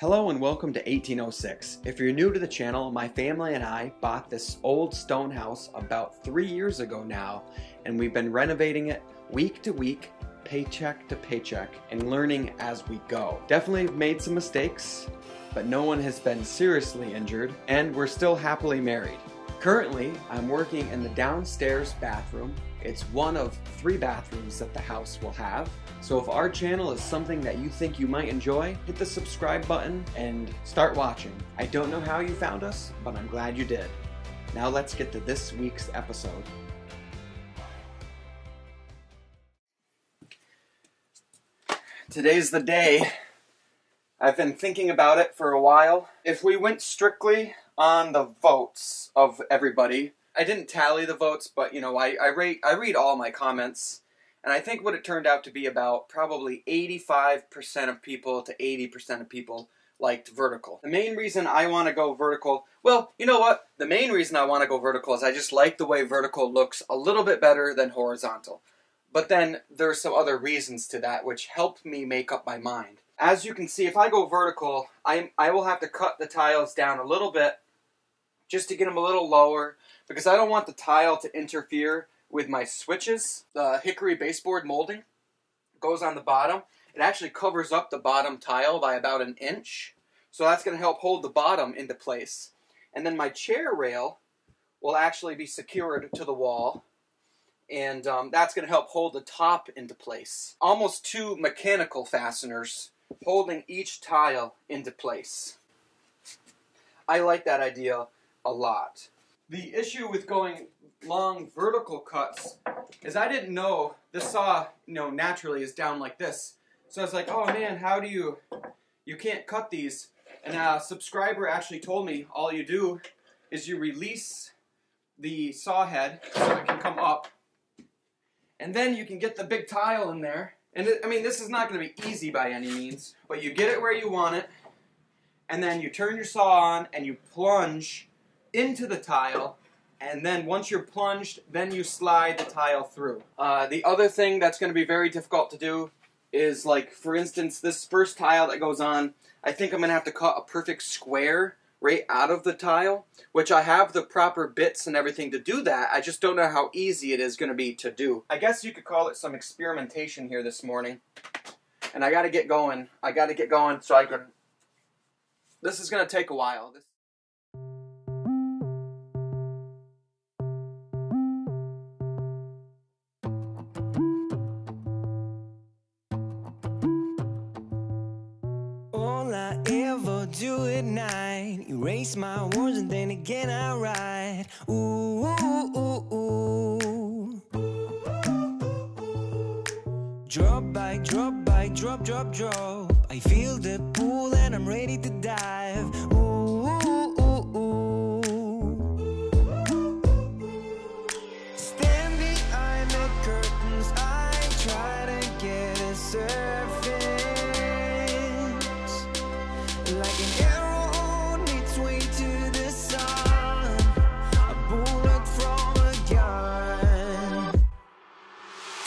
Hello and welcome to 1806. If you're new to the channel, my family and I bought this old stone house about 3 years ago now, and we've been renovating it week to week, paycheck to paycheck, and learning as we go. Definitely made some mistakes, but no one has been seriously injured, and we're still happily married. Currently, I'm working in the downstairs bathroom. It's one of three bathrooms that the house will have. So if our channel is something that you think you might enjoy, hit the subscribe button and start watching. I don't know how you found us, but I'm glad you did. Now let's get to this week's episode. Today's the day. I've been thinking about it for a while. If we went strictly on the votes of everybody, I didn't tally the votes, but you know, I read all my comments, and I think what it turned out to be about probably 85% of people to 80% of people liked vertical. The main reason I want to go vertical, well, you know what? The main reason I want to go vertical is I just like the way vertical looks a little bit better than horizontal. But then there's some other reasons to that which helped me make up my mind. As you can see, if I go vertical, I will have to cut the tiles down a little bit just to get them a little lower, because I don't want the tile to interfere with my switches. The hickory baseboard molding goes on the bottom. It actually covers up the bottom tile by about an inch, so that's going to help hold the bottom into place. And then my chair rail will actually be secured to the wall, and that's going to help hold the top into place. Almost two mechanical fasteners holding each tile into place. I like that idea a lot. The issue with going long vertical cuts is I didn't know the saw, you know, naturally is down like this. So I was like, oh man, how do you can't cut these. And a subscriber actually told me all you do is you release the saw head so it can come up, and then you can get the big tile in there. And I mean, this is not going to be easy by any means, but you get it where you want it, and then you turn your saw on and you plunge into the tile, and then once you're plunged, then you slide the tile through. The other thing that's going to be very difficult to do is, like, for instance, this first tile that goes on, I think I'm going to have to cut a perfect square right out of the tile, which I have the proper bits and everything to do that. I just don't know how easy it is going to be to do. I guess you could call it some experimentation here this morning, and I got to get going. I got to get going so I can... This is going to take a while. Do at night, erase my words and then again I write. Ooh, ooh, ooh, ooh. Drop by drop by drop, drop, drop. I feel the pool and I'm ready to dive. Ooh, ooh, ooh, ooh. Stand behind the curtains, I try to get a surface. Like an arrow on its way to the sun, a bullet from a gun.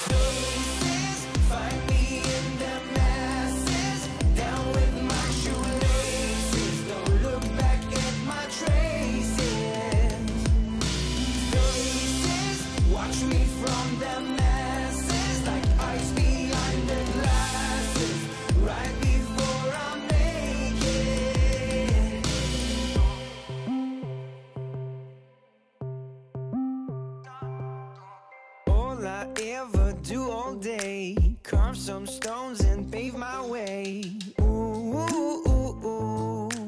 Faces find me in the masses, down with my shoelaces. Don't look back at my traces. Faces watch me from the masses, like ice behind the glasses. Right before I'm do all day, carve some stones and pave my way. Ooh, ooh, ooh, ooh.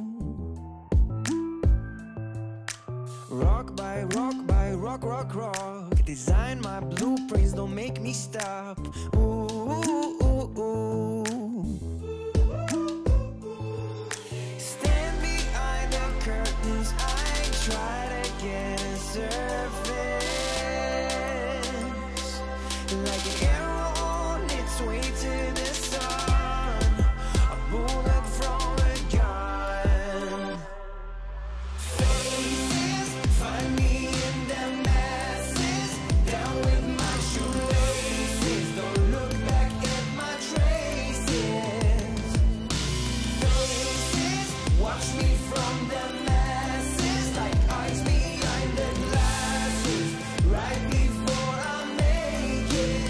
Rock by rock by rock, rock, rock. Design my blueprints, don't make me stop. Ooh, ooh, ooh, ooh. Stand behind the curtains, I try to get a surface. Like an arrow on its way to the sun, a bullet from a gun. Faces find me in the masses, down with my shoelaces. Don't look watch me from the masses, like eyes behind the glasses, right before I make it.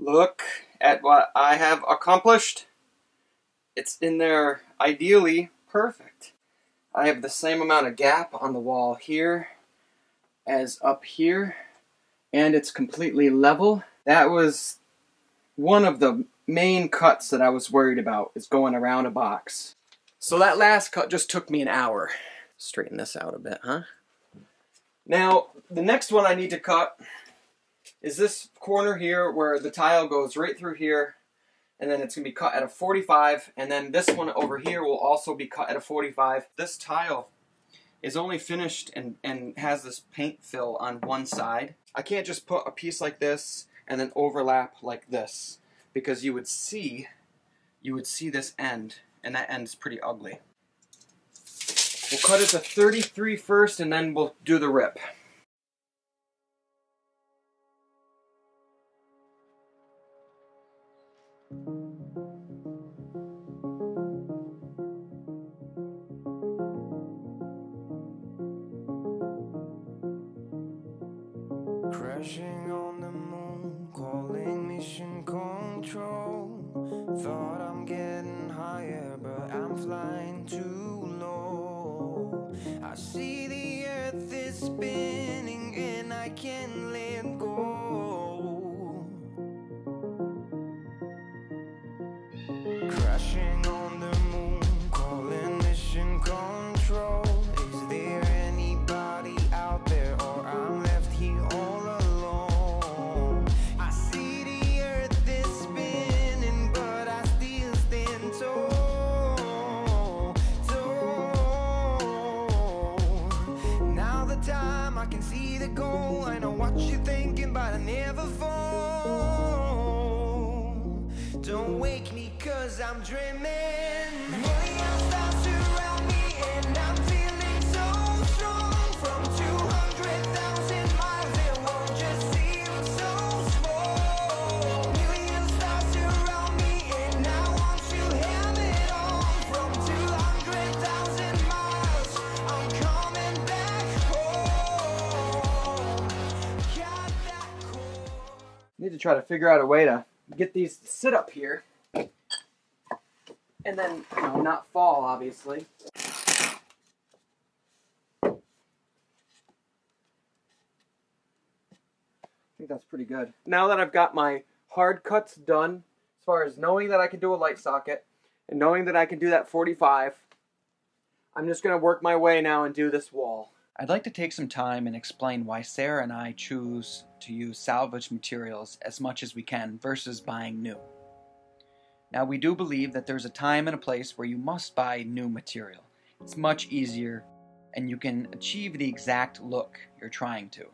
Look at what I have accomplished. It's in there ideally perfect. I have the same amount of gap on the wall here as up here, and it's completely level. That was one of the main cuts that I was worried about, is going around a box. So that last cut just took me an hour. Straighten this out a bit, huh? Now, the next one I need to cut is this corner here where the tile goes right through here, and then it's going to be cut at a 45, and then this one over here will also be cut at a 45. This tile is only finished and has this paint fill on one side. I can't just put a piece like this and then overlap like this, because you would see this end, and that end's pretty ugly. We'll cut it to 33 first, and then we'll do the rip. Crashing on the moon, calling mission control. Thought I'm getting higher, but I'm flying too low. I see the earth is spinning and I can't let go. Crashing on the moon, calling mission control. Is there anybody out there, or I'm left here all alone? I see the earth is spinning, but I still stand tall, tall. Now the time, I can see the goal. I know what you're thinking, but I never fall. Don't wake me, 'cause I'm dreaming. Million stars surround me, and I'm feeling so strong. From 200,000 miles, it won't just seem so small. Million stars surround me, and I want to have it all. From 200,000 miles, I'm coming back home. Got that cool. Need to try to figure out a way to get these to sit up here. And then, you know, not fall, obviously. I think that's pretty good. Now that I've got my hard cuts done, as far as knowing that I can do a light socket, and knowing that I can do that 45, I'm just going to work my way now and do this wall. I'd like to take some time and explain why Sarah and I choose to use salvage materials as much as we can versus buying new. Now, we do believe that there's a time and a place where you must buy new material. It's much easier, and you can achieve the exact look you're trying to.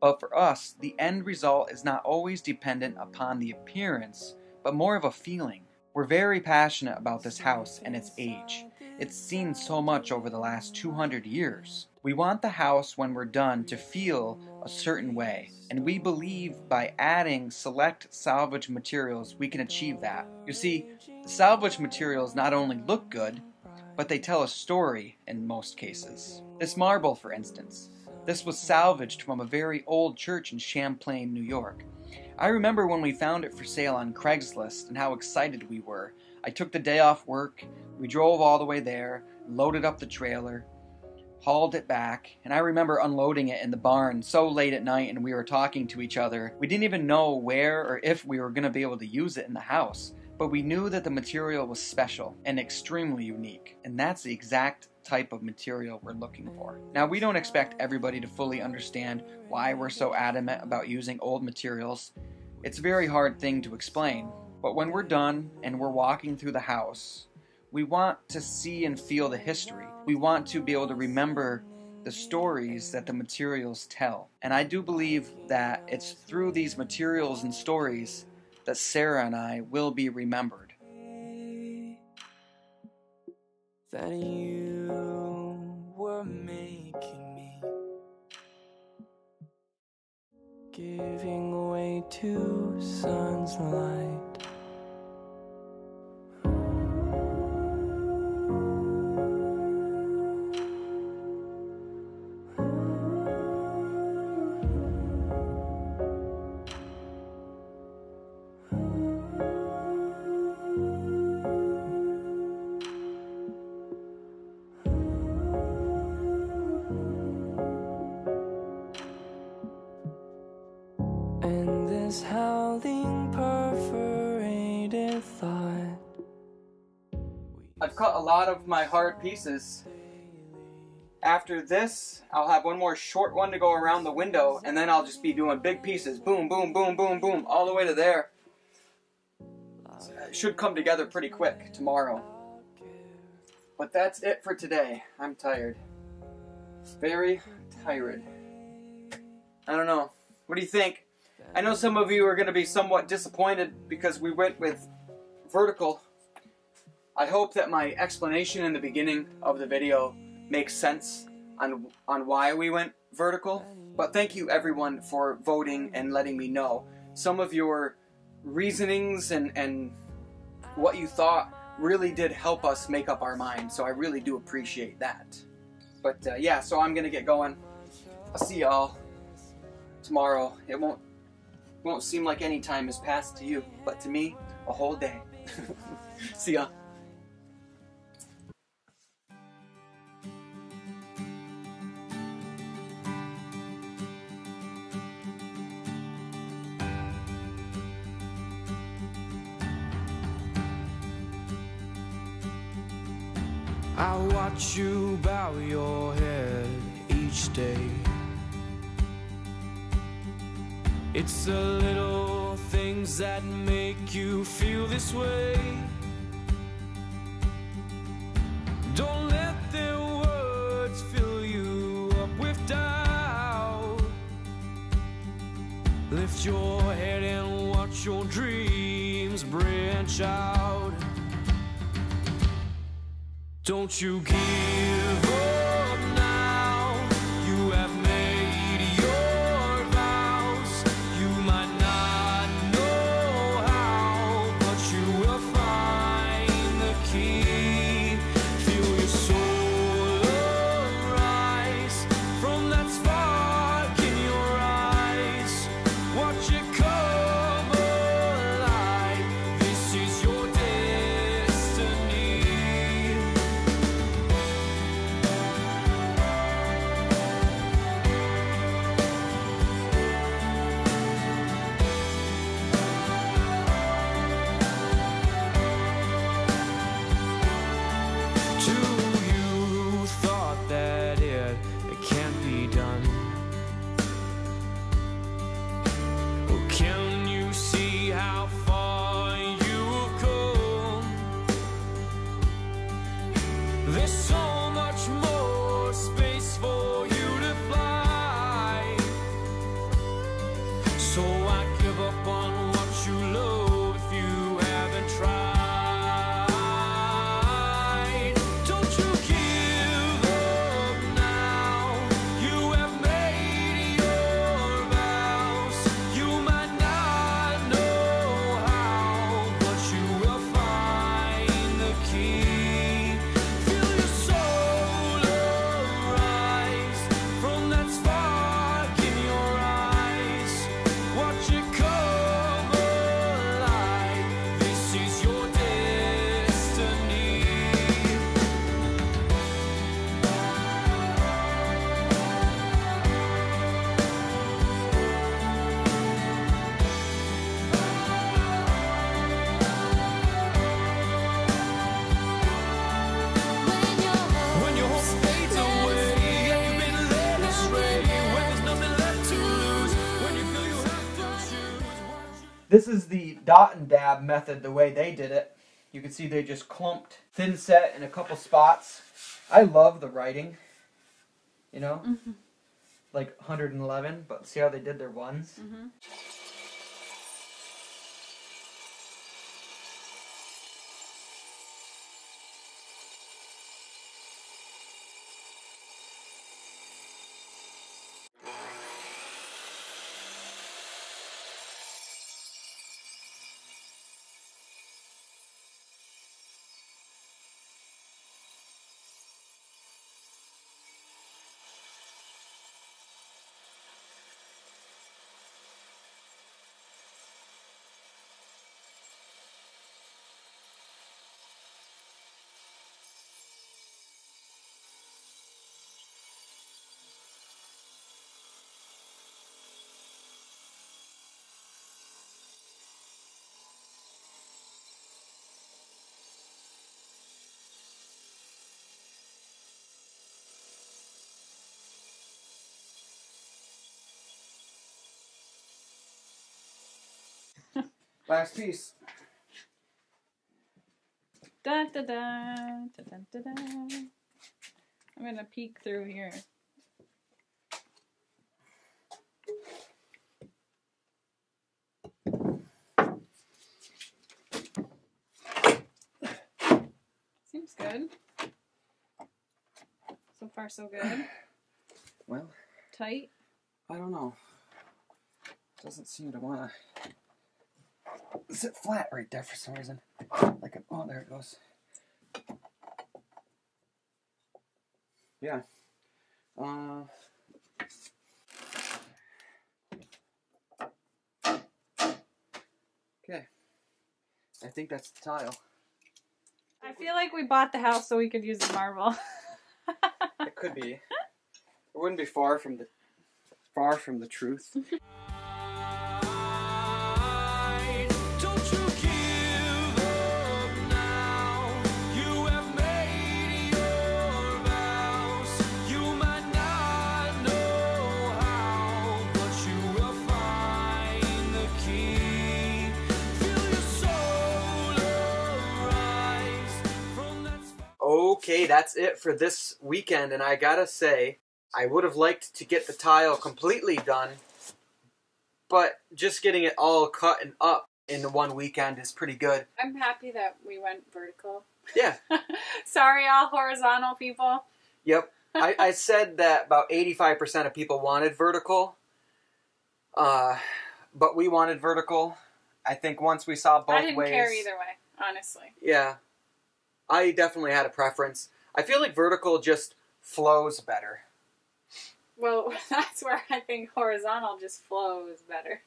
But for us, the end result is not always dependent upon the appearance, but more of a feeling. We're very passionate about this house and its age. It's seen so much over the last 200 years. We want the house, when we're done, to feel a certain way, and we believe by adding select salvage materials we can achieve that. You see, salvage materials not only look good, but they tell a story in most cases. This marble, for instance, this was salvaged from a very old church in Champlain, New York. I remember when we found it for sale on Craigslist and how excited we were. I took the day off work, we drove all the way there, loaded up the trailer, hauled it back, and I remember unloading it in the barn so late at night and we were talking to each other. We didn't even know where or if we were going to be able to use it in the house, but we knew that the material was special and extremely unique, and that's the exact type of material we're looking for. Now, we don't expect everybody to fully understand why we're so adamant about using old materials. It's a very hard thing to explain, but when we're done and we're walking through the house, we want to see and feel the history. We want to be able to remember the stories that the materials tell. And I do believe that it's through these materials and stories that Sarah and I will be remembered. That you were making me, giving way to sun's light. I've cut a lot of my hard pieces. After this, I'll have one more short one to go around the window, and then I'll just be doing big pieces. Boom, boom, boom, boom, boom, all the way to there. It should come together pretty quick tomorrow. But that's it for today. I'm tired. Very tired. I don't know. What do you think? I know some of you are going to be somewhat disappointed because we went with vertical. I hope that my explanation in the beginning of the video makes sense on why we went vertical. But thank you everyone for voting and letting me know. Some of your reasonings and what you thought really did help us make up our mind. So I really do appreciate that. But yeah, so I'm going to get going. I'll see y'all tomorrow. It won't seem like any time has passed to you, but to me, a whole day. See ya. I watch you bow your head each day. It's the little things that make you feel this way. Don't let their words fill you up with doubt. Lift your head and watch your dreams branch out. Don't you give up. Chicago. This is the dot and dab method, the way they did it. You can see they just clumped thin set in a couple spots. I love the writing, you know, like 111, but see how they did their ones? Last piece. Da, da, da, da, da, da, da. I'm going to peek through here. Seems good. So far, so good. Well. Tight? I don't know. Doesn't seem to want to... sit flat right there for some reason. Like, oh, there it goes. Yeah. Okay. I think that's the tile. I feel like we bought the house so we could use the marble. It could be. It wouldn't be far from the truth. Okay, that's it for this weekend, and I gotta say, I would have liked to get the tile completely done, but just getting it all cut and up in the one weekend is pretty good. I'm happy that we went vertical. Yeah. Sorry, all horizontal people. Yep. I said that about 85% of people wanted vertical, but we wanted vertical. I think once we saw both ways... I didn't care either way, honestly. Yeah. I definitely had a preference. I feel like vertical just flows better. Well, that's where I think horizontal just flows better.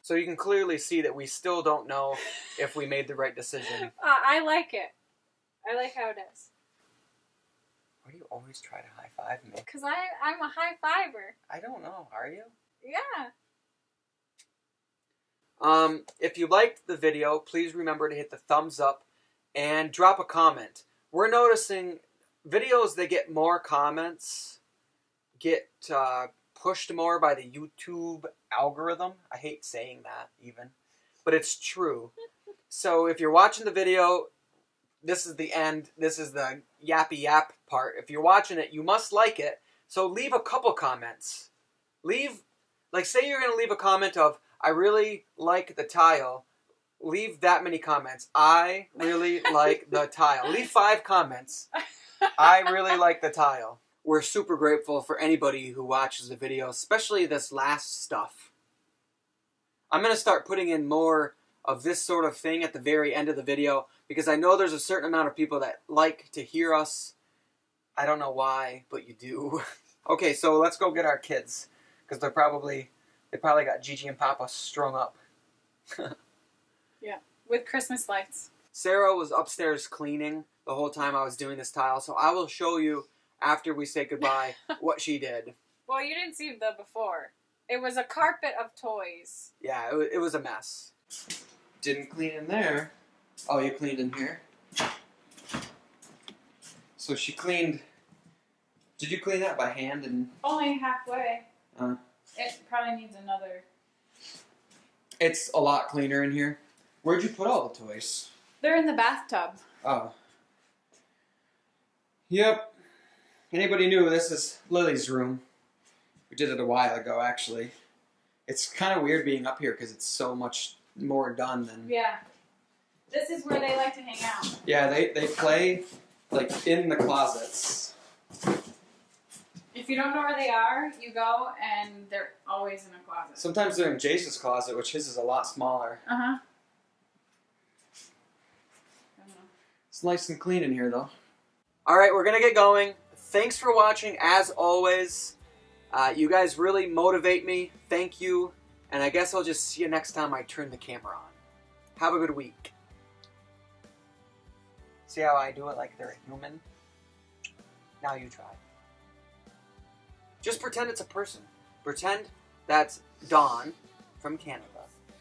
So you can clearly see that we still don't know if we made the right decision. I like it. I like how it is. Why do you always try to high-five me? Because I'm a high-fiver. I don't know. Are you? Yeah. If you liked the video, please remember to hit the thumbs up and drop a comment. We're noticing videos that get more comments get pushed more by the YouTube algorithm. I hate saying that even, but it's true. So if you're watching the video, this is the end. This is the yappy yap part. If you're watching it, you must like it. So leave a couple comments. Leave, like say you're going to leave a comment of, I really like the tile. Leave that many comments. I really like the tile. Leave 5 comments. I really like the tile. We're super grateful for anybody who watches the video, especially this last stuff. I'm going to start putting in more of this sort of thing at the very end of the video because I know there's a certain amount of people that like to hear us. I don't know why, but you do. Okay, so let's go get our kids because they probably got Gigi and Papa strung up. Yeah, with Christmas lights. Sarah was upstairs cleaning the whole time I was doing this tile, so I will show you after we say goodbye what she did. Well, you didn't see the before. It was a carpet of toys. Yeah, it was a mess. Didn't clean in there. Oh, you cleaned in here. So she cleaned... Did you clean that by hand? And only halfway. It probably needs another... It's a lot cleaner in here. Where'd you put all the toys? They're in the bathtub. Oh. Yep. Anybody new, this is Lily's room. We did it a while ago, actually. It's kind of weird being up here because it's so much more done than... Yeah. This is where they like to hang out. Yeah, they play, like, in the closets. If you don't know where they are, you go, and they're always in a closet. Sometimes they're in Jason's closet, which his is a lot smaller. Uh-huh. It's nice and clean in here, though. Alright, we're gonna get going. Thanks for watching, as always. You guys really motivate me. Thank you. And I guess I'll just see you next time I turn the camera on. Have a good week. See how I do it like they're a human? Now you try. Just pretend it's a person. Pretend that's Don from Canada.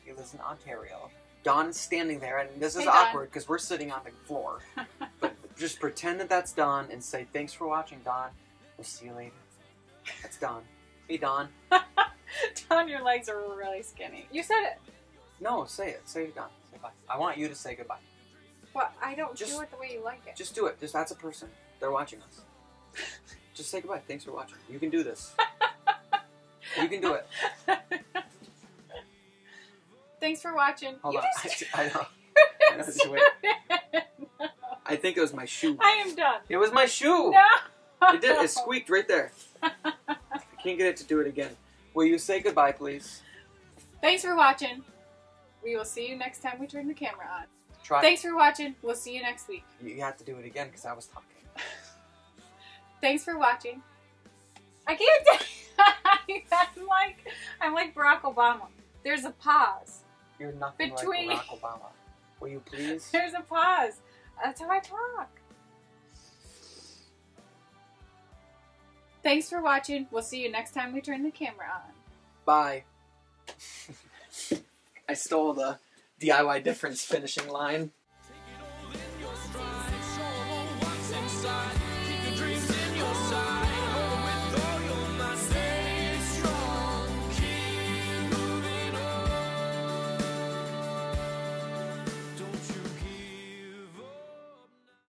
He lives in Ontario. Don is standing there, and this is awkward because we're sitting on the floor. But just pretend that that's Don and say, thanks for watching, Don. We'll see you later. That's Don. Hey, Don. Don, your legs are really skinny. You said it. No, say it. Say Don. Say bye. I want you to say goodbye. Well, I don't do it the way you like it. Just do it. Just that's a person. They're watching us. Just say goodbye. Thanks for watching. You can do this. You can do it. Thanks for watching. Hold on. I know. I think it was my shoe. I am done. It was my shoe. No. It did. It squeaked right there. I can't get it to do it again. Will you say goodbye, please? Thanks for watching. We will see you next time we turn the camera on. Try. Thanks for watching. We'll see you next week. You have to do it again because I was talking. Thanks for watching. I can't do it. I'm like Barack Obama. There's a pause. You're nothing between... like Barack Obama. Will you please? There's a pause. That's how I talk. Thanks for watching. We'll see you next time we turn the camera on. Bye. I stole the DIY difference finishing line.